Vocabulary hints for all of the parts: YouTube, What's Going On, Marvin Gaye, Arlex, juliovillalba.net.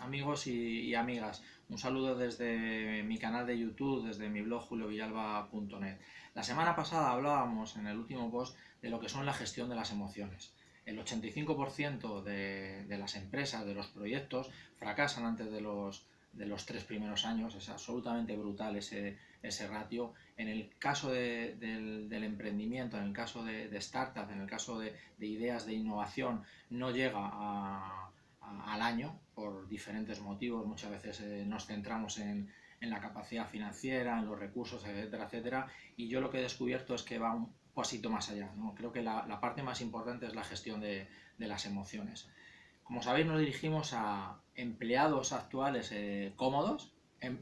Amigos y amigas, un saludo desde mi canal de YouTube, desde mi blog juliovillalba.net. La semana pasada hablábamos en el último post de lo que son la gestión de las emociones. El 85% de las empresas, de los proyectos, fracasan antes de los 3 primeros años. Es absolutamente brutal ese ratio. En el caso del emprendimiento, en el caso de startups, en el caso de ideas de innovación, no llega al año por diferentes motivos. Muchas veces nos centramos en la capacidad financiera, en los recursos, etcétera, etcétera, y yo lo que he descubierto es que va un pasito más allá, ¿no? Creo que la parte más importante es la gestión de las emociones. Como sabéis, nos dirigimos a empleados actuales cómodos,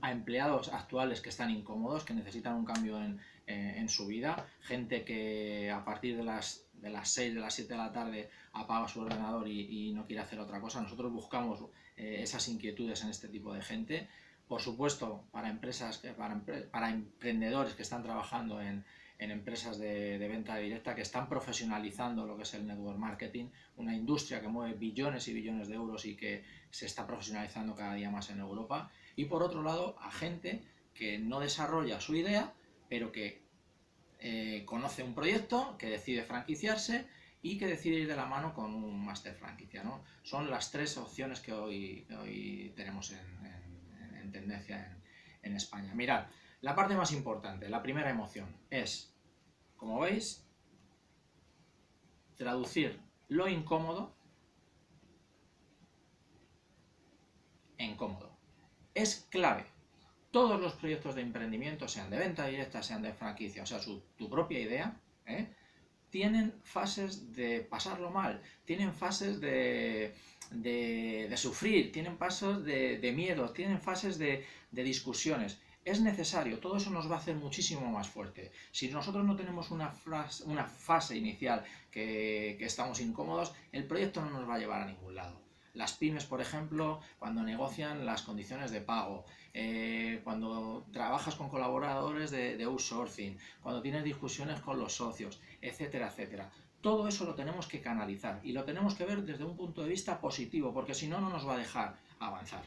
a empleados actuales que están incómodos, que necesitan un cambio en su vida, gente que a partir de las 6, de las 7 de la tarde apaga su ordenador y no quiere hacer otra cosa. Nosotros buscamos esas inquietudes en este tipo de gente. Por supuesto, para empresas, para emprendedores que están trabajando en empresas de venta directa, que están profesionalizando lo que es el network marketing, una industria que mueve billones y billones de euros y que se está profesionalizando cada día más en Europa. Y por otro lado, a gente que no desarrolla su idea, pero que conoce un proyecto, que decide franquiciarse y que decide ir de la mano con un máster franquicia, ¿no? Son las 3 opciones que hoy tenemos en tendencia en España. Mirad, la parte más importante, la primera emoción, es, como veis, traducir lo incómodo en cómodo. Es clave. Todos los proyectos de emprendimiento, sean de venta directa, sean de franquicia, o sea, tu propia idea, tienen fases de pasarlo mal, tienen fases de sufrir, tienen pasos de miedo, tienen fases de discusiones. Es necesario, todo eso nos va a hacer muchísimo más fuerte. Si nosotros no tenemos una fase inicial que estamos incómodos, el proyecto no nos va a llevar a ningún lado. Las pymes, por ejemplo, cuando negocian las condiciones de pago, cuando trabajas con colaboradores de outsourcing, cuando tienes discusiones con los socios, etcétera, etcétera. Todo eso lo tenemos que canalizar y lo tenemos que ver desde un punto de vista positivo, porque si no, no nos va a dejar avanzar.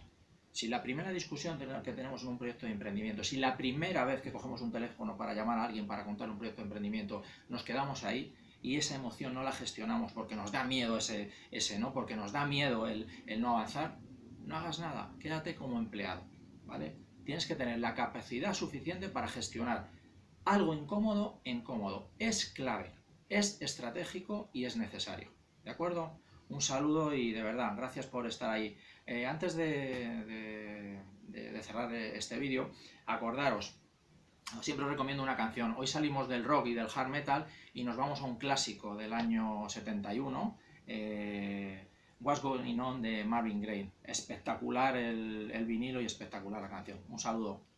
Si la primera discusión que tenemos en un proyecto de emprendimiento, si la primera vez que cogemos un teléfono para llamar a alguien para contar un proyecto de emprendimiento, nos quedamos ahí, y esa emoción no la gestionamos porque nos da miedo ¿no? Porque nos da miedo el no avanzar, no hagas nada, quédate como empleado, ¿vale? Tienes que tener la capacidad suficiente para gestionar algo incómodo en cómodo. Es clave, es estratégico y es necesario, ¿de acuerdo? Un saludo y de verdad, gracias por estar ahí. Antes de cerrar este vídeo, acordaros, siempre os recomiendo una canción. Hoy salimos del rock y del hard metal y nos vamos a un clásico del año 71, What's Going On de Marvin Gaye. Espectacular el vinilo y espectacular la canción. Un saludo.